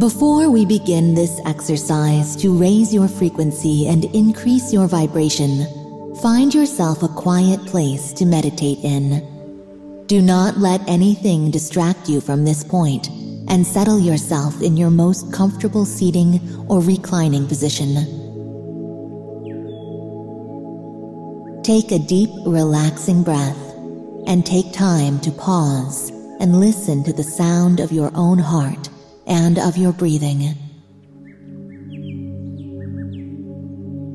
Before we begin this exercise to raise your frequency and increase your vibration, find yourself a quiet place to meditate in. Do not let anything distract you from this point, and settle yourself in your most comfortable seating or reclining position. Take a deep, relaxing breath, and take time to pause and listen to the sound of your own heart and of your breathing.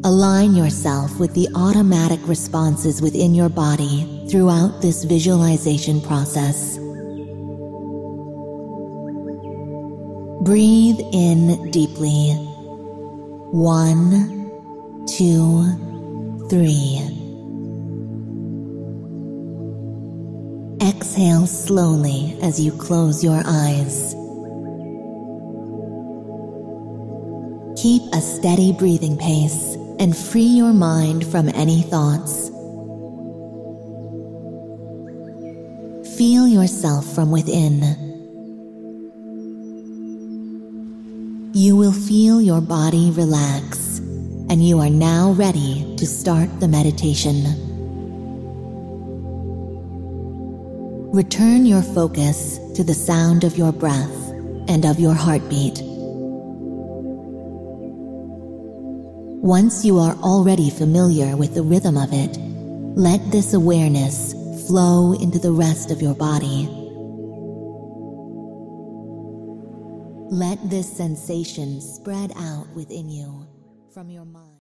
Align yourself with the automatic responses within your body throughout this visualization process. Breathe in deeply. 1, 2, 3. Exhale slowly as you close your eyes. Keep a steady breathing pace and free your mind from any thoughts. Feel yourself from within. You will feel your body relax, and you are now ready to start the meditation. Return your focus to the sound of your breath and of your heartbeat. Once you are already familiar with the rhythm of it, let this awareness flow into the rest of your body. Let this sensation spread out within you from your mind.